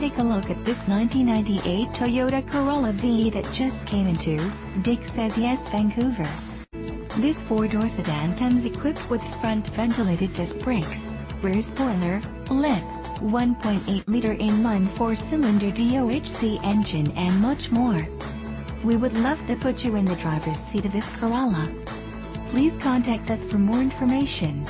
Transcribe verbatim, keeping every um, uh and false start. take a look at this nineteen ninety-eight Toyota Corolla V E that just came into Dick Says Yes, Vancouver. This four-door sedan comes equipped with front ventilated disc brakes, rear spoiler, lip, one point eight liter inline four-cylinder D O H C engine and much more. We would love to put you in the driver's seat of this Corolla. Please contact us for more information.